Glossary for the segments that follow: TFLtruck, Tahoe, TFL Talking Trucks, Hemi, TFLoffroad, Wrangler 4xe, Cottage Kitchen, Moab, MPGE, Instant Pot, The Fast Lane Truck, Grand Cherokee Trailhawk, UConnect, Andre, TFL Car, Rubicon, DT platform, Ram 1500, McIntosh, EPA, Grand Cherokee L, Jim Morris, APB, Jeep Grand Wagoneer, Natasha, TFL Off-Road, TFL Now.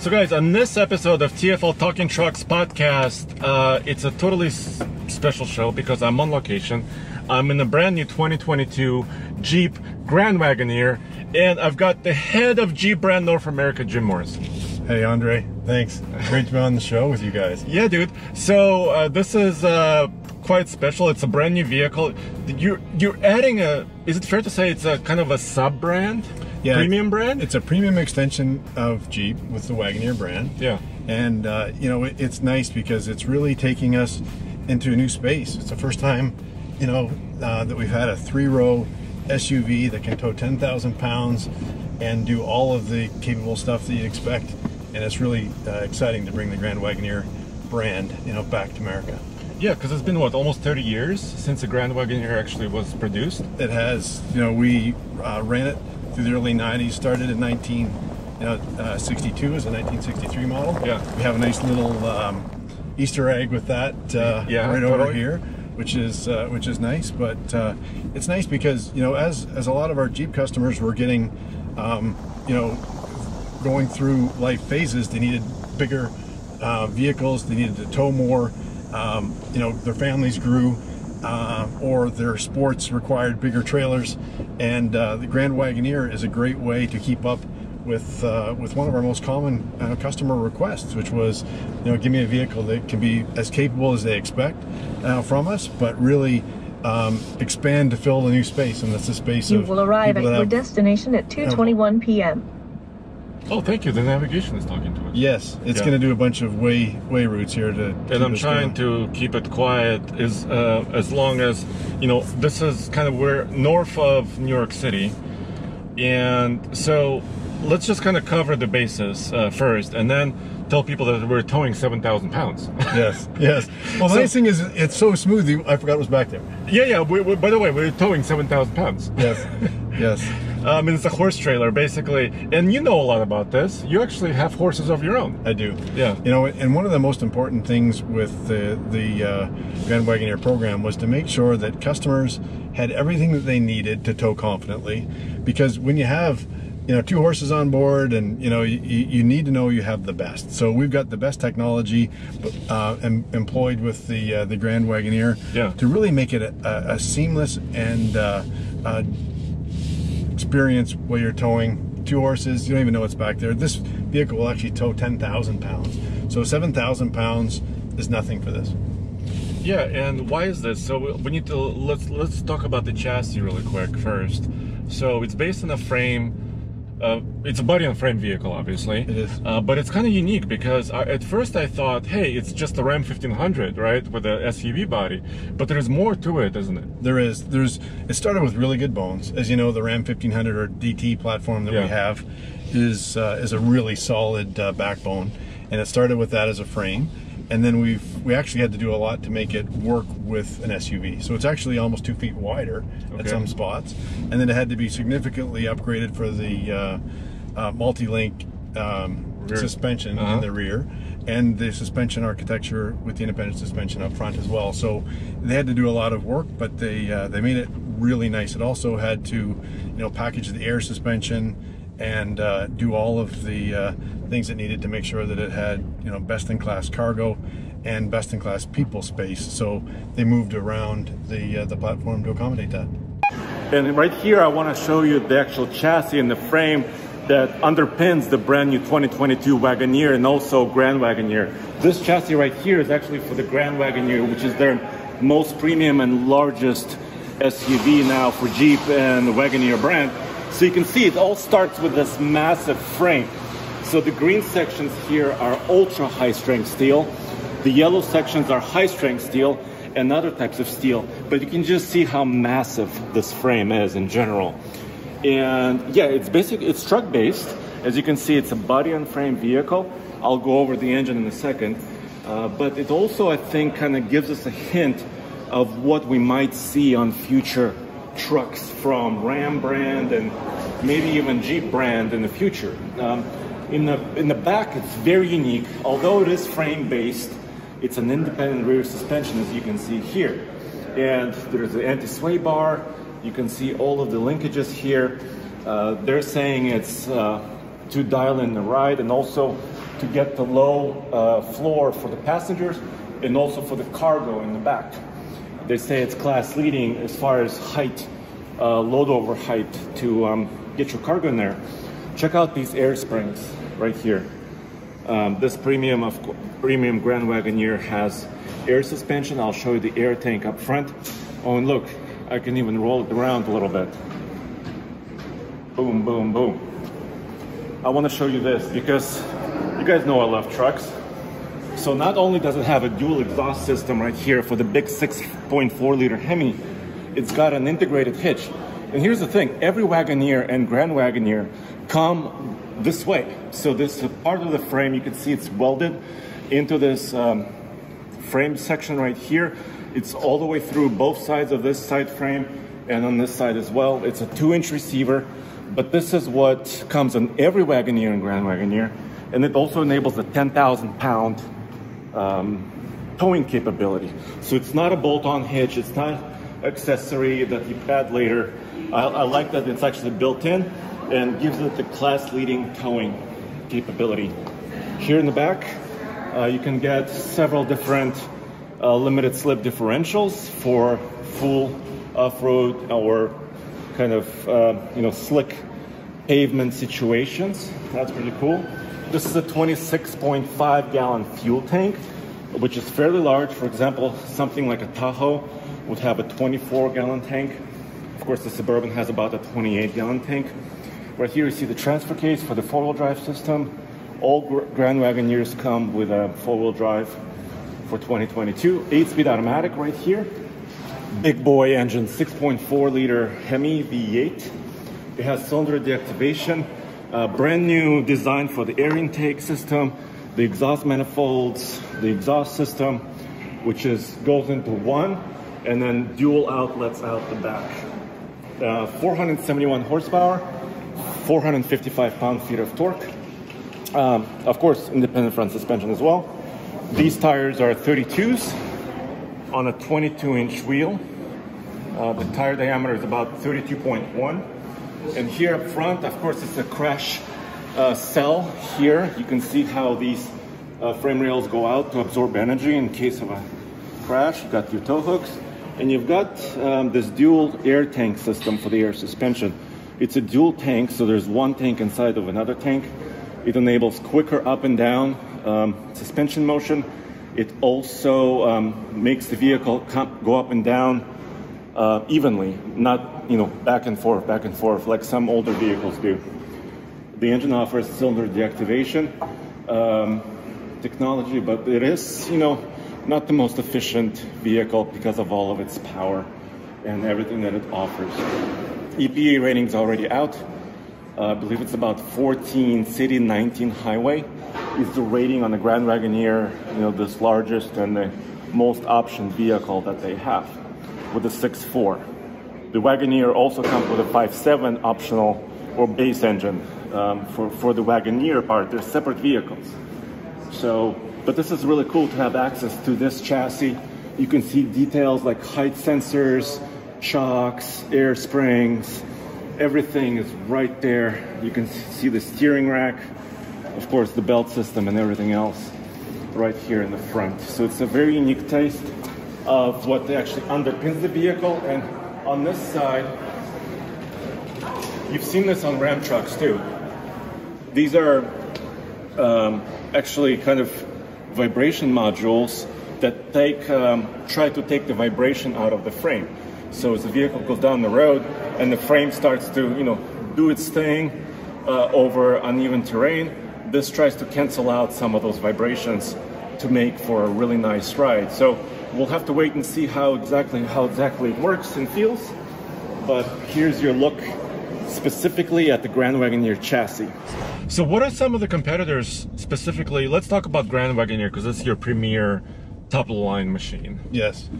So guys, on this episode of TFL Talking Trucks podcast, it's a totally special show because I'm on location. I'm in a brand new 2022 Jeep Grand Wagoneer, and I've got the head of Jeep brand North America, Jim Morris. Hey, Andre. Thanks. Great to be on the show with you guys. Yeah, dude. So this is quite special. It's a brand new vehicle. You're adding a, is it fair to say it's a kind of a sub-brand? Yeah, premium brand? It's a premium extension of Jeep with the Wagoneer brand. Yeah. And, you know, it's nice because it's really taking us into a new space. It's the first time, you know, that we've had a three-row SUV that can tow 10,000 pounds and do all of the capable stuff that you'd expect. And it's really exciting to bring the Grand Wagoneer brand, you know, back to America. Yeah, because it's been, what, almost 30 years since the Grand Wagoneer actually was produced? It has. You know, we ran it through the early 90s, started in 1962 as a 1963 model. Yeah. We have a nice little Easter egg with that right totally. Over here, which is nice. But it's nice because, you know, as a lot of our Jeep customers were getting, you know, going through life phases, they needed bigger vehicles, they needed to tow more, you know, their families grew. Or their sports required bigger trailers, and the Grand Wagoneer is a great way to keep up with one of our most common customer requests, which was, you know, give me a vehicle that can be as capable as they expect from us, but really expand to fill the new space, and that's the space you will arrive at your destination at 2:21 p.m. Oh, thank you. The navigation is talking to us. Yes, it's going to do a bunch of way routes here to. And I'm trying to keep it quiet as long as, you know, this is kind of where north of New York City, and so let's just kind of cover the bases first, and then tell people that we're towing 7,000 pounds. Yes, yes. Well, the nice thing is it's so smooth. I forgot it was back there. Yeah, yeah. We, by the way, we're towing 7,000 pounds. Yes, yes. And it's a horse trailer, basically. And you know a lot about this. You actually have horses of your own. I do. Yeah. You know, and one of the most important things with the Grand Wagoneer program was to make sure that customers had everything that they needed to tow confidently. Because when you have, you know, two horses on board, and, you know, you need to know you have the best. So we've got the best technology employed with the Grand Wagoneer to really make it a seamless and experience where you're towing two horses. You don't even know what's back there. This vehicle will actually tow 10,000 pounds. So 7,000 pounds is nothing for this. Yeah, and why is this? So we need to, let's talk about the chassis really quick first. So it's based on a frame, it's a body on frame vehicle, obviously. It is. But it's kind of unique because at first I thought, hey, it's just a Ram 1500, right? With a SUV body, but there's more to it, isn't it? There is. It started with really good bones. As you know, the Ram 1500 or DT platform that we have is a really solid backbone. And it started with that as a frame. And then we actually had to do a lot to make it work with an SUV. So it's actually almost 2 feet wider at some spots. And then it had to be significantly upgraded for the multi-link suspension in the rear, and the suspension architecture with the independent suspension up front as well. So they had to do a lot of work, but they made it really nice. It also had to, you know, package the air suspension and do all of the things it needed to make sure that it had, you know, best-in-class cargo and best-in-class people space. So they moved around the platform to accommodate that. And right here, I want to show you the actual chassis and the frame that underpins the brand new 2022 Wagoneer and also Grand Wagoneer. This chassis right here is actually for the Grand Wagoneer, which is their most premium and largest SUV now for Jeep and the Wagoneer brand. So you can see it all starts with this massive frame. So the green sections here are ultra high strength steel. The yellow sections are high strength steel and other types of steel. But you can just see how massive this frame is in general. And yeah, it's basically, it's truck based. As you can see, it's a body on frame vehicle. I'll go over the engine in a second. But it also, I think, kind of gives us a hint of what we might see on future trucks from Ram brand and maybe even Jeep brand in the future. In the back, it's very unique. Although it is frame based, it's an independent rear suspension, as you can see here. And there's the anti-sway bar. You can see all of the linkages here. They're saying it's to dial in the ride, and also to get the low floor for the passengers and also for the cargo in the back. They say it's class leading as far as height, load over height to get your cargo in there. Check out these air springs right here. This premium Grand Wagoneer has air suspension. I'll show you the air tank up front. Oh, and look, I can even roll it around a little bit. Boom, boom, boom. I want to show you this because you guys know I love trucks. So not only does it have a dual exhaust system right here for the big 6.4 liter Hemi, it's got an integrated hitch. And here's the thing, every Wagoneer and Grand Wagoneer come this way. So this part of the frame, you can see it's welded into this frame section right here. It's all the way through both sides of this side frame and on this side as well. It's a 2-inch receiver, but this is what comes on every Wagoneer and Grand Wagoneer. And it also enables a 10,000 pound towing capability. So it's not a bolt-on hitch, it's not accessory that you add later. I like that it's actually built in and gives it the class-leading towing capability. Here in the back, you can get several different limited slip differentials for full off-road or kind of you know, slick pavement situations. That's pretty cool. This is a 26.5 gallon fuel tank, which is fairly large. For example, something like a Tahoe would have a 24 gallon tank. Of course, the Suburban has about a 28 gallon tank. Right here you see the transfer case for the four-wheel drive system. All Grand Wagoneers come with a four-wheel drive for 2022. 8-speed automatic right here. Big boy engine, 6.4 liter Hemi V8. It has cylinder deactivation. Brand new design for the air intake system, the exhaust manifolds, the exhaust system, which is goes into one, and then dual outlets out the back. 471 horsepower, 455 pound-feet of torque. Of course, independent front suspension as well. These tires are 32s on a 22-inch wheel. The tire diameter is about 32.1. And here up front, of course, it's a crash cell here. You can see how these frame rails go out to absorb energy in case of a crash. You've got your tow hooks, and you've got this dual air tank system for the air suspension. It's a dual tank, so there's one tank inside of another tank. It enables quicker up and down suspension motion. It also makes the vehicle go up and down evenly, not, you know, back and forth, like some older vehicles do. The engine offers cylinder deactivation technology, but it is, you know, not the most efficient vehicle because of all of its power and everything that it offers. EPA rating's already out. I believe it's about 14 city, 19 highway is the rating on the Grand Wagoneer, you know, this largest and the most optioned vehicle that they have, with a 6.4. The Wagoneer also comes with a 5.7 optional or base engine for the Wagoneer part. They're separate vehicles. So, but this is really cool to have access to this chassis. You can see details like height sensors, shocks, air springs, everything is right there. You can see the steering rack, of course the belt system and everything else right here in the front. So it's a very unique taste of what actually underpins the vehicle. And on this side, you've seen this on Ram trucks too. These are actually kind of vibration modules that take, try to take the vibration out of the frame. So as the vehicle goes down the road and the frame starts to, you know, do its thing over uneven terrain, this tries to cancel out some of those vibrations to make for a really nice ride. So we'll have to wait and see how exactly it works and feels. But here's your look specifically at the Grand Wagoneer chassis. So what are some of the competitors specifically? Let's talk about Grand Wagoneer because it's your premier top-of-the-line machine. Yes.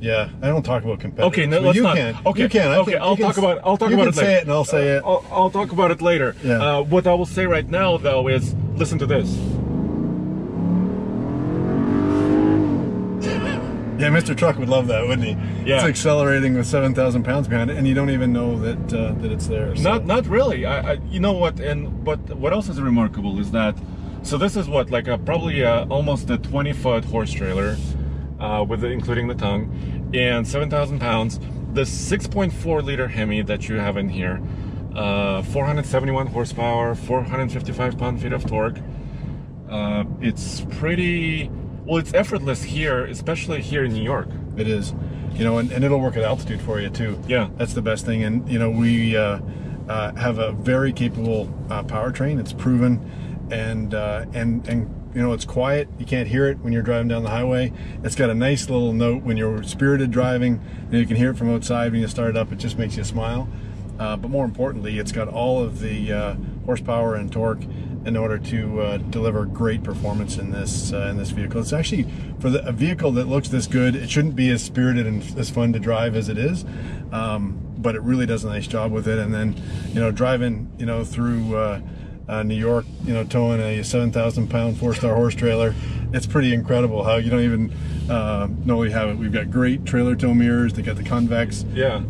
Yeah, I don't talk about competitors. Okay, no, let's not. Can. Okay, you can. I okay, I'll talk about. I'll talk about it later. You can say it, and I'll say it. I'll talk about it later. Yeah. What I will say right now, though, is listen to this. Yeah, Mr. Truck would love that, wouldn't he? Yeah. It's accelerating with 7,000 pounds behind it, and you don't even know that that it's there. So. Not really. I you know what? And but what else is remarkable is that, so this is what, like a probably almost a 20-foot horse trailer, with it, including the tongue, and 7,000 pounds. The 6.4 liter Hemi that you have in here, 471 horsepower, 455 pound-feet of torque. It's pretty. Well, it's effortless here, especially here in New York. It is, you know, and it'll work at altitude for you too. Yeah, that's the best thing. And you know, we have a very capable powertrain. It's proven, and you know, it's quiet. You can't hear it when you're driving down the highway. It's got a nice little note when you're spirited driving. And you can hear it from outside when you start it up. It just makes you smile. But more importantly, it's got all of the horsepower and torque in order to deliver great performance in this vehicle. It's actually, for the, a vehicle that looks this good, it shouldn't be as spirited and as fun to drive as it is, but it really does a nice job with it. And then, you know, driving, you know, through New York, you know, towing a 7,000 pound 4-star horse trailer, it's pretty incredible how you don't even know we have it. We've got great trailer tow mirrors. They got the convex. Yeah.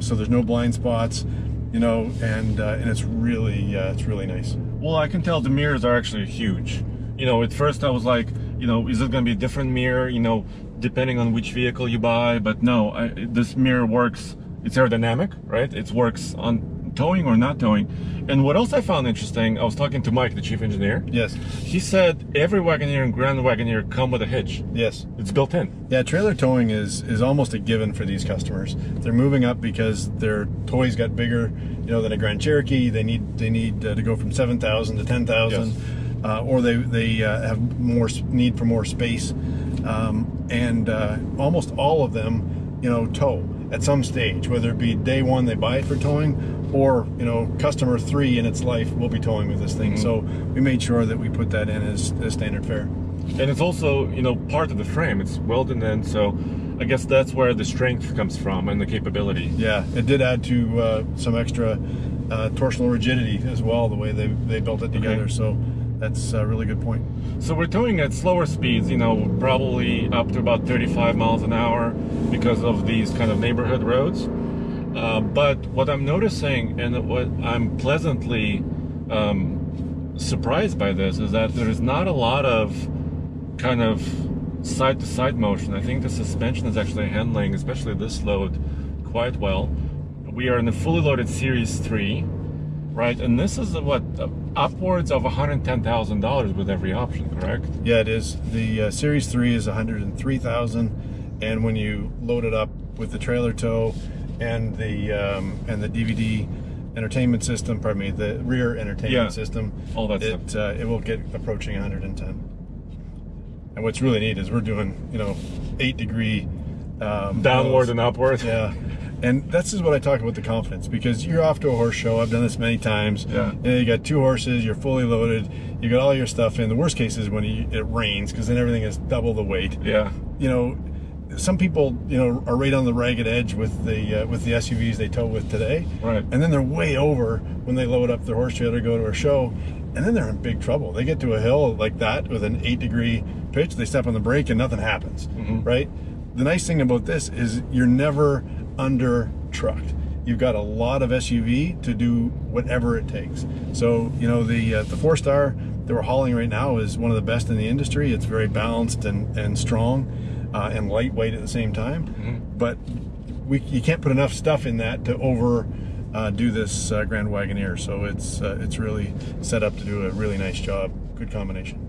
So there's no blind spots, you know, and it's really nice. Well, I can tell the mirrors are actually huge. You know, at first I was like, you know, is it going to be a different mirror, you know, depending on which vehicle you buy? But no, this mirror works. It's aerodynamic, right? It works on towing or not towing. And what else I found interesting, I was talking to Mike, the chief engineer. Yes. He said every Wagoneer and Grand Wagoneer come with a hitch. Yes. It's built in. Yeah, trailer towing is almost a given for these customers. They're moving up because their toys got bigger, you know, than a Grand Cherokee. They need to go from 7,000 to 10,000, yes. Or they have more need for more space, and almost all of them, you know, tow at some stage, whether it be day one they buy it for towing, or you know, customer 3 in its life will be towing with this thing. Mm-hmm. So we made sure that we put that in as standard fare. And it's also, you know, part of the frame. It's welded in, so I guess that's where the strength comes from and the capability. Yeah, it did add to some extra torsional rigidity as well, the way they built it together. Okay. So that's a really good point. So we're towing at slower speeds, you know, probably up to about 35 miles an hour because of these kind of neighborhood roads. But what I'm noticing, and what I'm pleasantly surprised by this, is that there is not a lot of kind of side-to-side motion. I think the suspension is actually handling, especially this load, quite well. We are in the fully loaded Series 3, right? And this is what, upwards of $110,000 with every option, correct? Yeah, it is. The Series 3 is $103,000, and when you load it up with the trailer tow and the DVD entertainment system, pardon me, the rear entertainment system, all that stuff, it will get approaching $110,000. And what's really neat is we're doing, you know, 8-degree downward and upward. Yeah, and that's just what I talk about, the confidence, because you're off to a horse show. I've done this many times. Yeah, you know, you got 2 horses, you're fully loaded, you got all your stuff in. The worst case is when it rains, because then everything is double the weight. Yeah, you know, some people, you know, are right on the ragged edge with the SUVs they tow with today. Right, and then they're way over when they load up their horse trailer, go to a show. And then they're in big trouble. They get to a hill like that with an 8-degree pitch, they step on the brake and nothing happens, mm-hmm. right? The nice thing about this is you're never under trucked. You've got a lot of SUV to do whatever it takes. So, you know, the 4-star that we're hauling right now is one of the best in the industry. It's very balanced and strong and lightweight at the same time. Mm-hmm. But you can't put enough stuff in that to do this Grand Wagoneer, so it's really set up to do a really nice job. Good combination.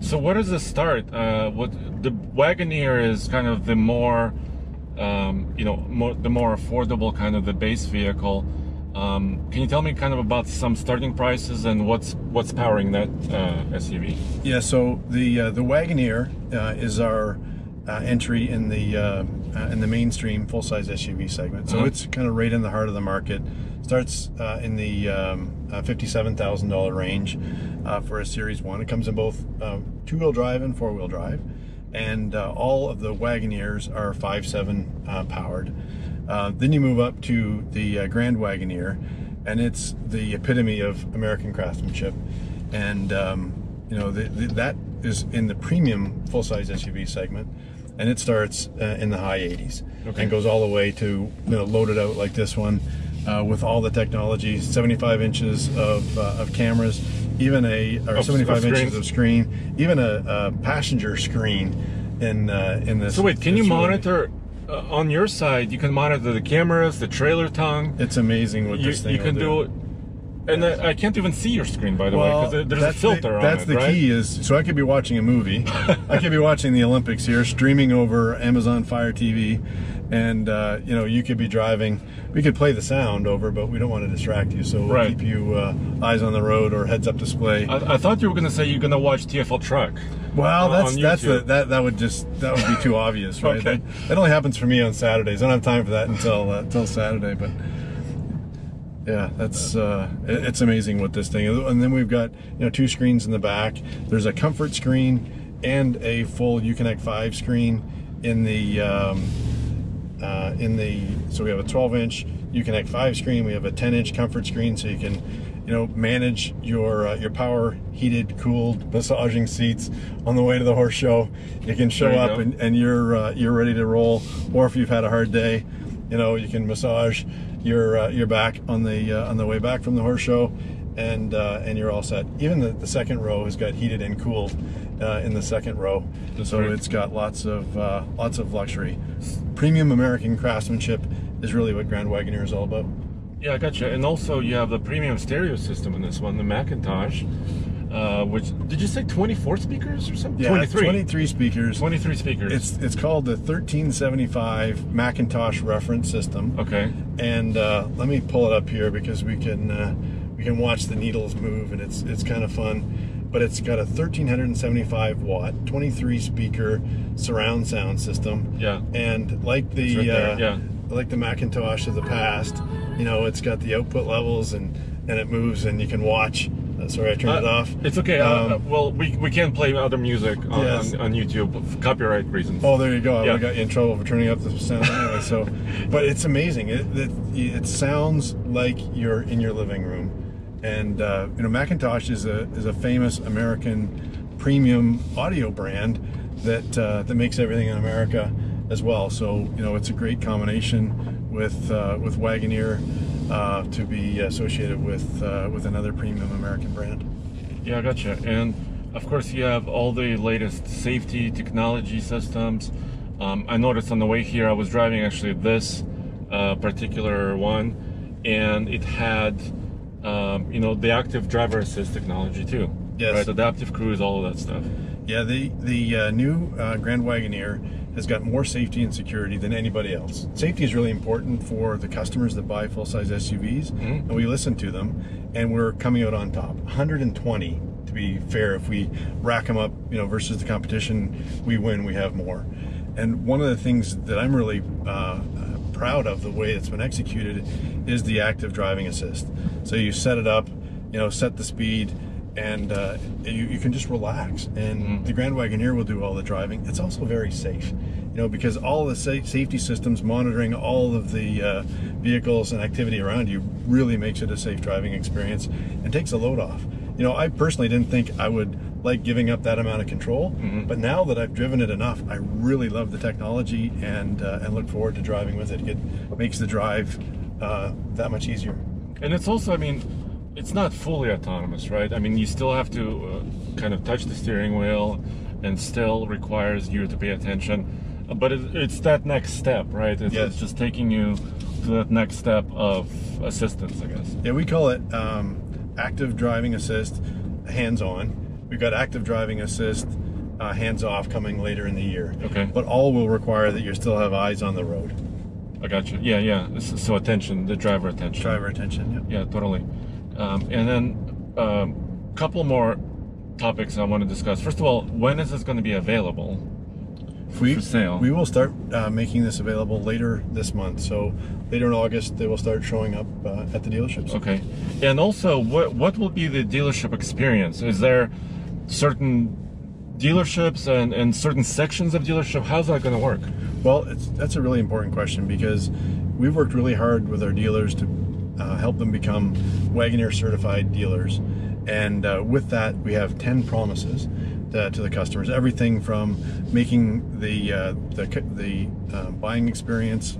So where does this start? What the Wagoneer is kind of the more, you know, the more affordable kind of the base vehicle. Can you tell me kind of about some starting prices and what's powering that SUV? Yeah, so the Wagoneer is our entry in the mainstream full-size SUV segment. So it's kind of right in the heart of the market. Starts in the $57,000 range for a Series 1. It comes in both 2-wheel drive and 4-wheel drive. And all of the Wagoneers are 5.7 powered. Then you move up to the Grand Wagoneer, and it's the epitome of American craftsmanship. And, you know, that is in the premium full-size SUV segment. and it starts in the high 80s and goes all the way to, loaded out like this one, with all the technology, 75 inches of cameras, even a, or 75 inches of screen, even a passenger screen in this. So wait, can you monitor, on your side, you can monitor the cameras, the trailer tongue. It's amazing what this thing can do. And I can't even see your screen, by the way, because there's a filter on it, right? That's the key is, so I could be watching a movie. I could be watching the Olympics here, streaming over Amazon Fire TV. And, you know, you could be driving. We could play the sound over, but we don't want to distract you. So we'll keep you eyes on the road or heads-up display. I thought you were going to say you're going to watch TFL Truck. Well, that would be too obvious, right? That only happens for me on Saturdays. I don't have time for that until Saturday, but... Yeah, that's it's amazing what this thing is. And then we've got, two screens in the back. There's a comfort screen and a full UConnect 5 screen in the so we have a 12-inch UConnect 5 screen. We have a 10-inch comfort screen, so you can, manage your power heated, cooled, massaging seats on the way to the horse show. You can show up and you're ready to roll. Or if you've had a hard day, you can massage your back on the way back from the horse show, and you're all set. Even the second row has got heated and cooled in the second row, so it's got lots of luxury. Premium American craftsmanship is really what Grand Wagoneer is all about. Yeah, I gotcha. And also you have the premium stereo system in this one, the McIntosh. Which, did you say 24 speakers or something? Yeah, 23 speakers. 23 speakers. It's called the 1375 McIntosh reference system. Okay. And let me pull it up here because we can watch the needles move, and it's kind of fun. But it's got a 1375 watt, 23 speaker surround sound system. Yeah. And like the like the McIntosh of the past, it's got the output levels and it moves, and you can watch. Sorry, I turned it off. It's okay. Well, we can't play other music on YouTube for copyright reasons. Oh, there you go. I got you in trouble for turning up the sound anyway. So, but it's amazing. It sounds like you're in your living room, and McIntosh is a famous American premium audio brand that that makes everything in America as well. So it's a great combination with Wagoneer. To be associated with another premium American brand. Yeah, gotcha. And of course, you have all the latest safety technology systems. I noticed on the way here, I was driving actually this particular one, and it had the active driver assist technology too. Yes. Right? Adaptive cruise, all of that stuff. Yeah, the new Grand Wagoneer has got more safety and security than anybody else. Safety is really important for the customers that buy full-size SUVs, and we listen to them, and we're coming out on top. 120, to be fair, if we rack them up, versus the competition, we win, we have more. And one of the things that I'm really proud of the way it's been executed is the active driving assist. So you set it up, set the speed, and you can just relax, and the Grand Wagoneer will do all the driving. It's also very safe, because all the safety systems monitoring all of the vehicles and activity around you really makes it a safe driving experience and takes a load off. I personally didn't think I would like giving up that amount of control, but now that I've driven it enough, I really love the technology and look forward to driving with it. It makes the drive that much easier. And it's also, it's not fully autonomous, right? I mean, you still have to kind of touch the steering wheel, and still requires you to pay attention. But it's that next step, right? It's just taking you to that next step of assistance, I guess. Yeah, we call it active driving assist, hands-on. We've got active driving assist, hands-off coming later in the year. Okay. But all will require that you still have eyes on the road. I got you. Yeah, yeah. So attention, the driver attention. Driver attention, yeah. Yeah, totally. And then a couple more topics I want to discuss. First of all, when is this going to be available for sale? We will start making this available later this month. So later in August, they will start showing up at the dealerships. Okay. And also, what will be the dealership experience? Is there certain dealerships and certain sections of dealership? How's that going to work? Well, that's a really important question, because we've worked really hard with our dealers to help them become Wagoneer certified dealers, and with that we have 10 promises to the customers. Everything from making the buying experience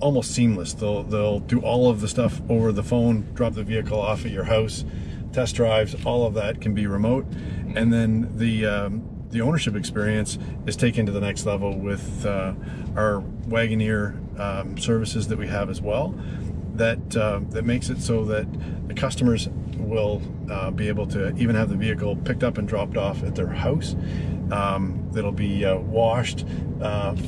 almost seamless. They'll do all of the stuff over the phone, drop the vehicle off at your house, test drives, all of that can be remote. And then the ownership experience is taken to the next level with our Wagoneer services that we have as well. That that makes it so that the customers will be able to even have the vehicle picked up and dropped off at their house. That'll be washed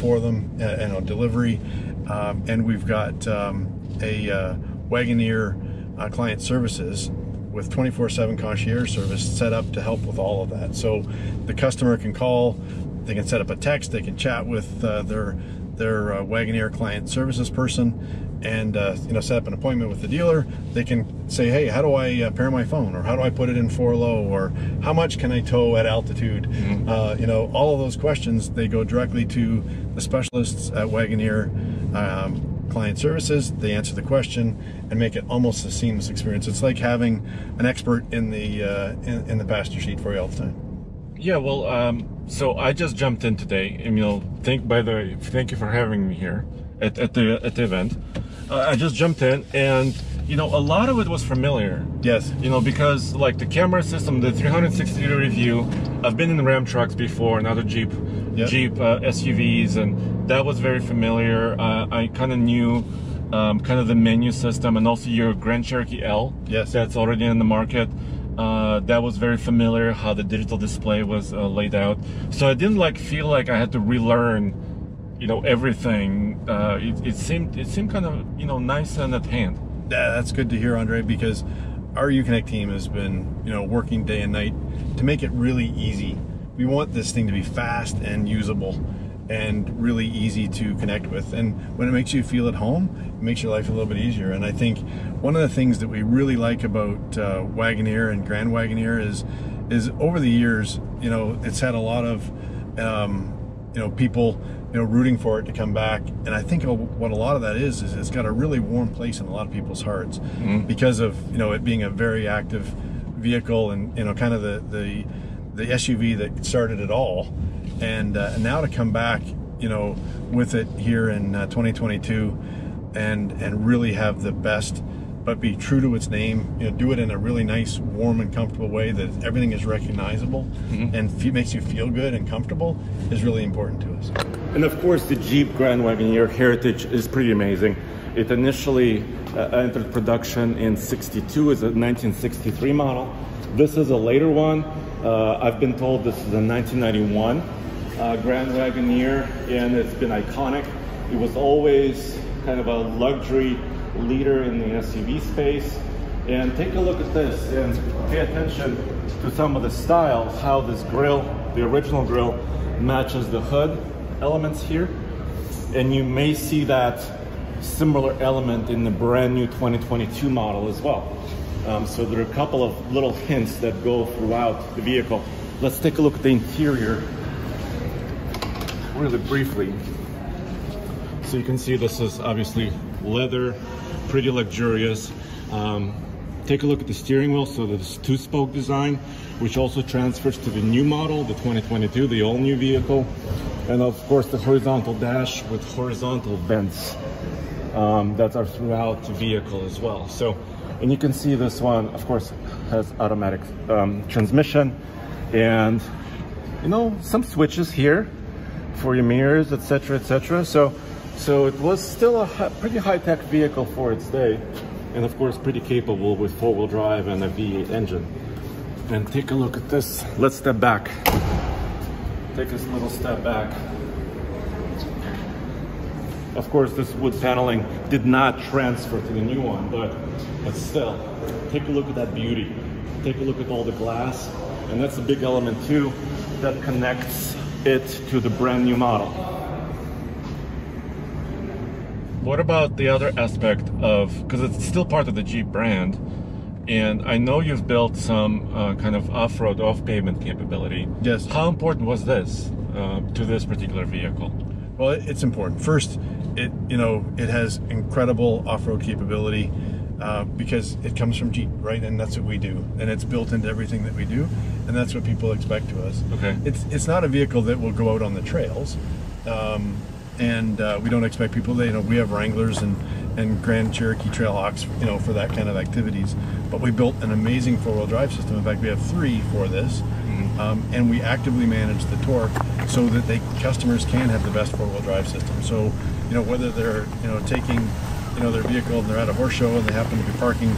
for them and on delivery. And we've got a Wagoneer client services with 24/7 concierge service set up to help with all of that. So the customer can call, they can set up a text, they can chat with their Wagoneer client services person, and you know, set up an appointment with the dealer. They can say, hey, how do I pair my phone, or how do I put it in four low, or how much can I tow at altitude? Mm-hmm. You know, all of those questions, they go directly to the specialists at Wagoneer client services. They answer the question and make it almost a seamless experience. It's like having an expert in the passenger seat for you all the time. Yeah, well, so I just jumped in today, Emil. Thank you for having me here at the event. I just jumped in, and you know, a lot of it was familiar. Yes. You know, because like the camera system, the 360-degree view. I've been in Ram trucks before, another Jeep. Yep. Jeep SUVs, and that was very familiar. I kind of knew kind of the menu system, and also your Grand Cherokee L. Yes, that's already in the market. That was very familiar, how the digital display was laid out. So I didn't like feel like I had to relearn, you know, everything. It seemed kind of, you know, nice and at hand. Yeah, that's good to hear, Andre, because our UConnect team has been, you know, working day and night to make it really easy. We want this thing to be fast and usable and really easy to connect with. And when it makes you feel at home, it makes your life a little bit easier. And I think one of the things that we really like about Wagoneer and Grand Wagoneer is over the years, you know, it's had a lot of, you know, people, you know, rooting for it to come back. And I think what a lot of that is it's got a really warm place in a lot of people's hearts. Mm-hmm. Because of, you know, it being a very active vehicle, and, you know, kind of the SUV that started it all, and now to come back, you know, with it here in 2022, and really have the best, but be true to its name. You know, do it in a really nice, warm, and comfortable way that everything is recognizable, mm-hmm. and makes you feel good and comfortable is really important to us. And of course, the Jeep Grand Wagoneer heritage is pretty amazing. It initially entered production in '62 as a 1963 model. This is a later one. I've been told this is a 1991 Grand Wagoneer, and it's been iconic. It was always kind of a luxury leader in the SUV space. And take a look at this and pay attention to some of the styles, how this grille, the original grille, matches the hood elements here. And you may see that similar element in the brand new 2022 model as well. So there are a couple of little hints that go throughout the vehicle. Let's take a look at the interior really briefly. So you can see this is obviously leather, pretty luxurious. Take a look at the steering wheel. So there's two-spoke design, which also transfers to the new model, the 2022, the all-new vehicle. And of course the horizontal dash with horizontal vents that are throughout the vehicle as well. So. And you can see this one, of course, has automatic transmission, and, you know, some switches here for your mirrors, etc., etc. So it was still a pretty high-tech vehicle for its day, and of course pretty capable with four-wheel drive and a V8 engine. And take a look at this. Let's step back. Take this little step back. Of course, this wood paneling did not transfer to the new one, but still, take a look at that beauty. Take a look at all the glass, and that's a big element too that connects it to the brand new model. What about the other aspect of, because it's still part of the Jeep brand, and I know you've built some kind of off-road, off-pavement capability. Yes. How important was this to this particular vehicle? Well, it's important. First, it has incredible off-road capability. because it comes from Jeep, right? And that's what we do, and it's built into everything that we do, and that's what people expect of us. Okay. It's not a vehicle that will go out on the trails, and we don't expect people. You know, we have Wranglers and Grand Cherokee Trailhawks, you know, for that kind of activities. But we built an amazing four-wheel drive system. In fact, we have three for this, and we actively manage the torque so that customers can have the best four-wheel drive system. So, you know, whether they're, you know, taking, you know, their vehicle and they're at a horse show and they happen to be parking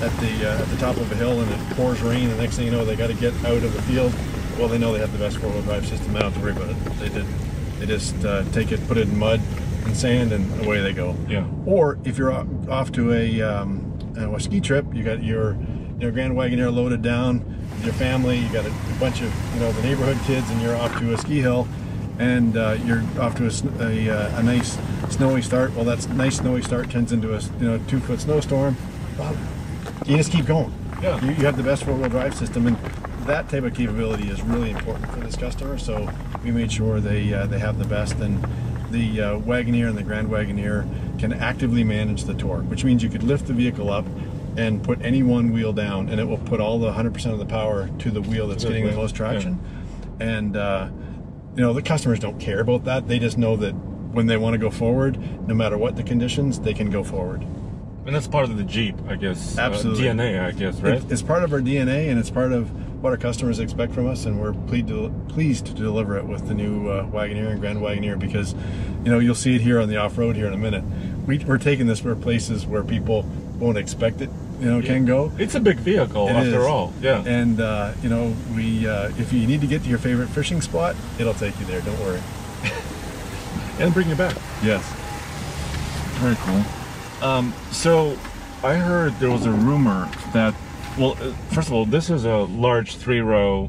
at the top of a hill and it pours rain, the next thing you know, they got to get out of the field. Well, they know they have the best four-wheel drive system. They don't have to worry about it. They did. They just take it, put it in mud and sand, and away they go. Yeah. Or if you're off to a ski trip, you got your Grand Wagoneer loaded down with your family. You got a bunch of, you know, the neighborhood kids, and you're off to a ski hill, and you're off to a nice snowy start. Well, that nice snowy start turns into a, you know, 2-foot snowstorm. Well, you just keep going. Yeah. You have the best four-wheel drive system, and that type of capability is really important for this customer. So we made sure they have the best. And the Wagoneer and the Grand Wagoneer can actively manage the torque, which means you could lift the vehicle up and put any one wheel down, and it will put all the 100% of the power to the wheel that's getting the most traction. Yeah. And you know, the customers don't care about that. They just know that when they want to go forward, no matter what the conditions, they can go forward. And that's part of the Jeep, I guess. Absolutely. DNA, I guess, right? It's part of our DNA, and it's part of what our customers expect from us, and we're pleased to deliver it with the new Wagoneer and Grand Wagoneer, because, you know, you'll see it here on the off-road here in a minute. We're taking this where places where people won't expect it, you know, can go. It's a big vehicle after all. Yeah. And you know, we if you need to get to your favorite fishing spot, it'll take you there. Don't worry. And bring you back. Yes. Very cool. So I heard there was a rumor that. Well, first of all, this is a large 3-row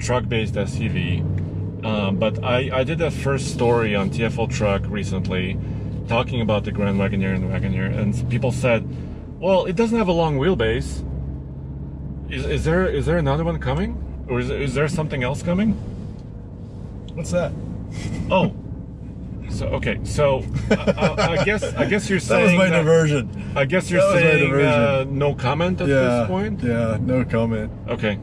truck-based SUV, but I did a first story on TFL Truck recently talking about the Grand Wagoneer and the Wagoneer, and people said, well, it doesn't have a long wheelbase. Is there another one coming? Or is there something else coming? What's that? Oh. So okay, so I guess you're saying that was my diversion. I guess you're saying no comment at this point. Yeah, no comment. Okay.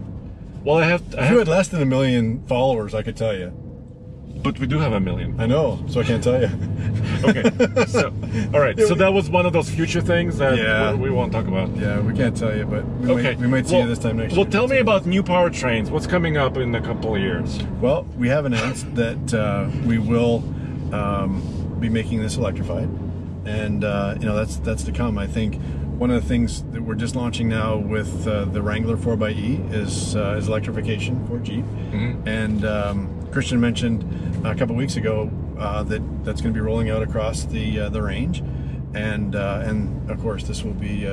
Well, if you had less than 1 million followers, I could tell you. But we do have 1 million. I know, so I can't tell you. Okay. So all right. So that was one of those future things that we won't talk about. Yeah, we can't tell you, but we might see you this time next year. Well, tell me about new powertrains. What's coming up in a couple of years? Well, we have announced that we will. Be making this electrified, and you know, that's to come. I think one of the things that we're just launching now with the Wrangler 4xe is electrification for Jeep. Mm-hmm. And Christian mentioned a couple weeks ago that's going to be rolling out across the range, and of course this will be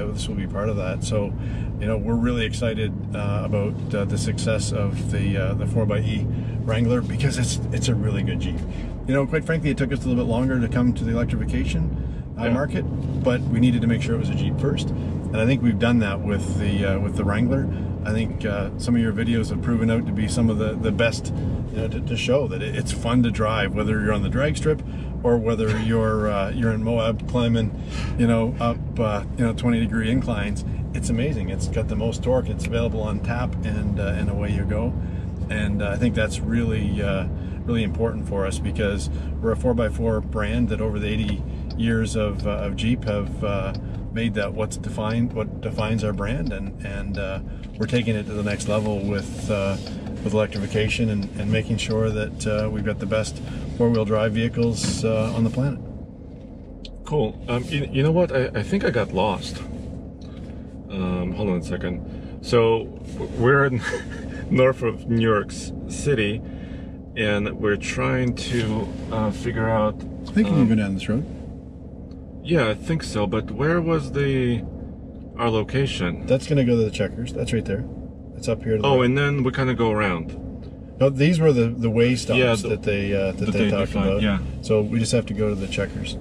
part of that. So, you know, we're really excited about the success of the 4xe Wrangler, because it's a really good Jeep. You know, quite frankly, it took us a little bit longer to come to the electrification market, but we needed to make sure it was a Jeep first, and I think we've done that with the Wrangler. I think some of your videos have proven out to be some of the best, you know, to show that it's fun to drive, whether you're on the drag strip or whether you're in Moab climbing, you know, up 20-degree inclines. It's amazing. It's got the most torque. It's available on tap, and away you go. And I think that's really. Really important for us, because we're a 4x4 brand that over the 80 years of Jeep have made that what defines our brand, and we're taking it to the next level with electrification, and making sure that we've got the best four-wheel drive vehicles on the planet. Cool. You know what? I think I got lost. Hold on a second. So we're in north of New York City. And we're trying to figure out. I think you can go down this road. Yeah, I think so. But where was our location? That's going to go to the Checkers. That's right there. It's up here. To the right. And then we kind of go around. No, these were the way stops that they talked about. Yeah. So we just have to go to the Checkers.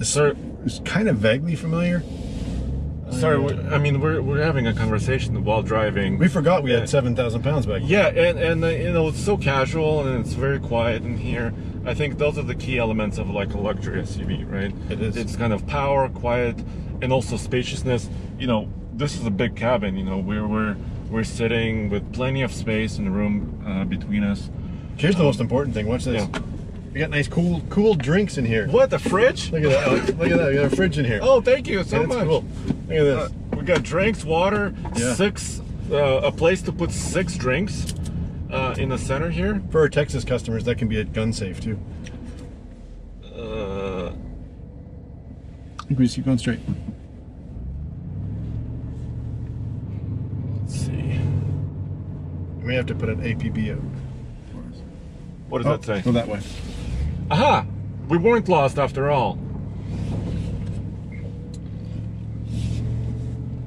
It's kind of vaguely familiar. Sorry, I mean, we're having a conversation while driving. We forgot we had 7,000 pounds back then. Yeah, and you know, it's so casual, and it's very quiet in here. I think those are the key elements of, like, a luxury SUV, right? It is. It's kind of power, quiet, and also spaciousness. You know, this is a big cabin. You know, we're sitting with plenty of space in the room between us. Here's the most important thing. Watch this. Yeah. We got nice cool drinks in here. What, the fridge? Look at that. Look at that. We got a fridge in here. Oh, thank you so much. Cool. Look at this. We got drinks, water, yeah. A place to put 6 drinks in the center here. For our Texas customers, that can be a gun safe too. I think we just keep going straight. Let's see. We may have to put an APB out for us. What does that say? Go that way. Aha! We weren't lost after all.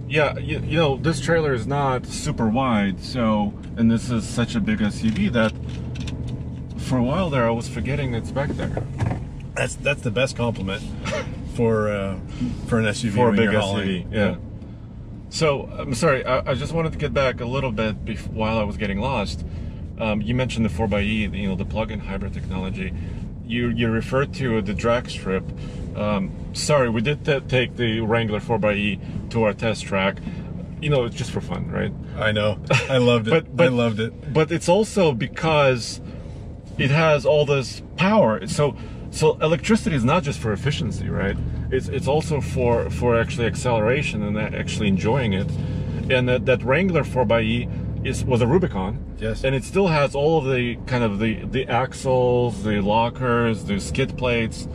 Yeah, you know, this trailer is not super wide, so, and this is such a big SUV that for a while there I was forgetting it's back there. That's the best compliment for an SUV. For a big SUV, yeah. So, I'm sorry, I just wanted to get back a little bit while I was getting lost. You mentioned the 4xe, you know, the plug-in hybrid technology. You referred to the drag strip. Sorry, we did take the Wrangler 4xe to our test track. You know, it's just for fun, right? I know. I loved it. I loved it. But it's also because it has all this power. So electricity is not just for efficiency, right? It's also for actually acceleration and actually enjoying it. And that Wrangler 4xe was a Rubicon. Yes. And it still has all of the kind of the axles, the lockers, the skid plates,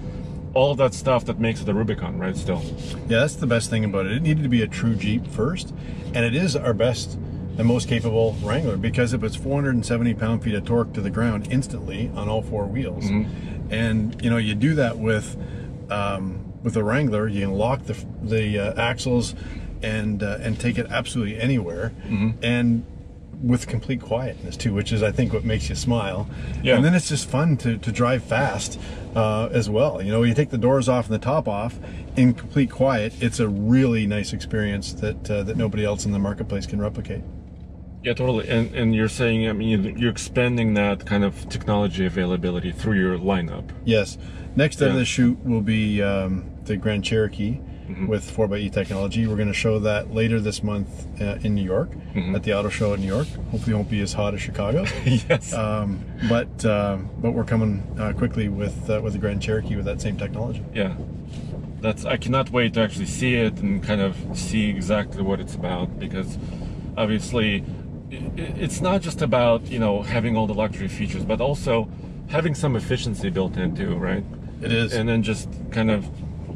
all of that stuff that makes it a Rubicon, right? Still. Yeah, that's the best thing about it. It needed to be a true Jeep first, and it is our best and most capable Wrangler because it puts 470 pound-feet of torque to the ground instantly on all 4 wheels. Mm-hmm. And you know, you do that with a Wrangler, you can lock the axles and take it absolutely anywhere. Mm-hmm. And with complete quietness too, which is I think what makes you smile. Yeah. And then it's just fun to drive fast as well. You know, you take the doors off and the top off in complete quiet. It's a really nice experience that that nobody else in the marketplace can replicate. Yeah, totally. And you're saying, I mean, you're expanding that kind of technology availability through your lineup. Yes. Next out of the chute will be the Grand Cherokee. Mm-hmm. With 4xe technology. We're going to show that later this month in New York, mm-hmm. at the auto show in New York. Hopefully it won't be as hot as Chicago. Yes. But we're coming quickly with the Grand Cherokee with that same technology. Yeah. I cannot wait to actually see it and kind of see exactly what it's about, because obviously it's not just about, you know, having all the luxury features, but also having some efficiency built in too, right? It is. And then just kind of,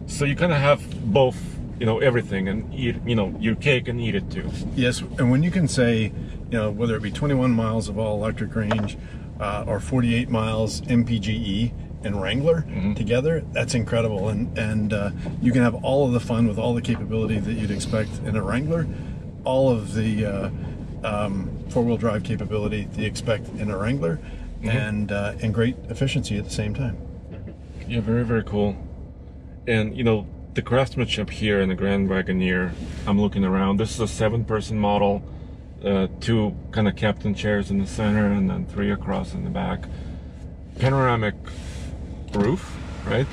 so you kind of have both, you know, everything, and eat, you know, your cake and eat it too. Yes, and when you can say, you know, whether it be 21 miles of all electric range or 48 miles MPGE and Wrangler, mm-hmm. together, that's incredible. And you can have all of the fun with all the capability that you'd expect in a Wrangler, all of the four-wheel drive capability that you expect in a Wrangler, mm-hmm. And great efficiency at the same time. Yeah, very, very cool. And you know, the craftsmanship here in the Grand Wagoneer, I'm looking around, this is a 7-person model, 2 kind of captain chairs in the center and then 3 across in the back. Panoramic roof, right?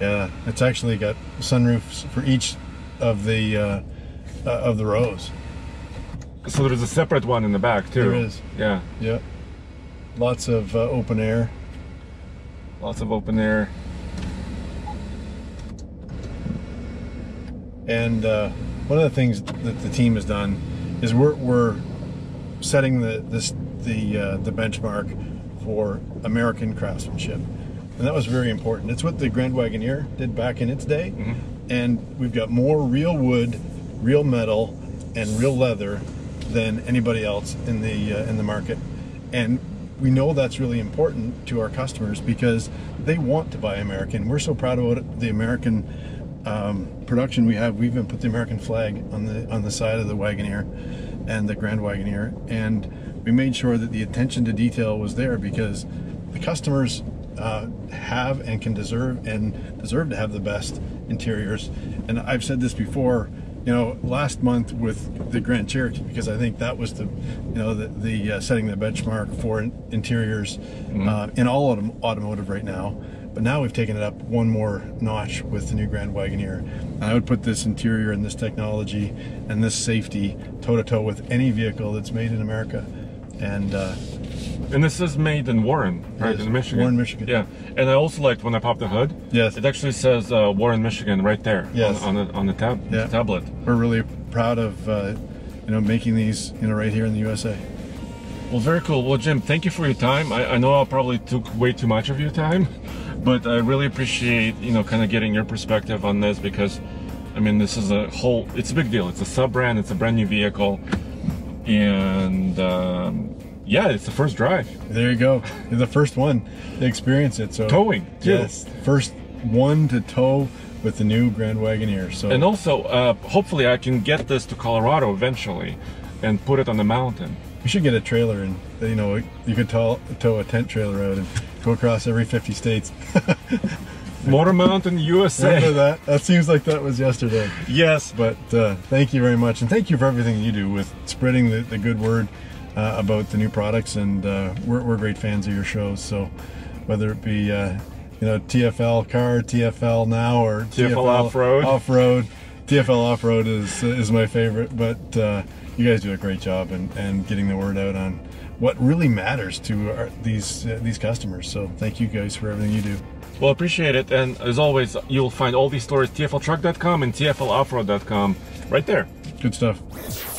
Yeah, it's actually got sunroofs for each of the rows. So there's a separate one in the back too. There is. Yeah. Yeah. Lots of open air. Lots of open air. And one of the things that the team has done is we're setting the benchmark for American craftsmanship, and that was very important. It's what the Grand Wagoneer did back in its day, mm-hmm. and we've got more real wood, real metal, and real leather than anybody else in the market, and we know that's really important to our customers because they want to buy American. We're so proud of the American. Production we have. We even put the American flag on the side of the Wagoneer and the Grand Wagoneer, and we made sure that the attention to detail was there because the customers have and can deserve to have the best interiors. And I've said this before, you know, last month with the Grand Cherokee, because I think that was the, you know, the setting the benchmark for interiors, mm-hmm. In all automotive right now. But now we've taken it up one more notch with the new Grand Wagoneer. And I would put this interior and this technology and this safety toe-to-toe with any vehicle that's made in America. And this is made in Warren, right? In Michigan. Warren, Michigan. Yeah. And I also liked when I popped the hood. Yes. It actually says Warren, Michigan right there. Yes. On the tablet. We're really proud of making these right here in the USA. Well, very cool. Well, Jim, thank you for your time. I know I probably took way too much of your time, but I really appreciate kind of getting your perspective on this, because I mean, this is a whole, it's a big deal. It's a sub-brand. It's a brand new vehicle, and yeah, it's the first drive. There you go. You're the first one to experience it. So towing, too. Yes, first one to tow with the new Grand Wagoneer. So, and also, hopefully, I can get this to Colorado eventually, and put it on the mountain. You should get a trailer, and you could tow a tent trailer out and go across every 50 states. Motor Mountain USA. Remember that? That seems like that was yesterday. Yes. But thank you very much, and thank you for everything you do with spreading the good word about the new products. And we're great fans of your shows. So whether it be TFL Car, TFL Now, or TFL Off-Road. TFL Off-Road is my favorite, but you guys do a great job and getting the word out on what really matters to these customers. So thank you guys for everything you do. Well, appreciate it. And as always, you'll find all these stories, tfltruck.com and tfloffroad.com right there. Good stuff.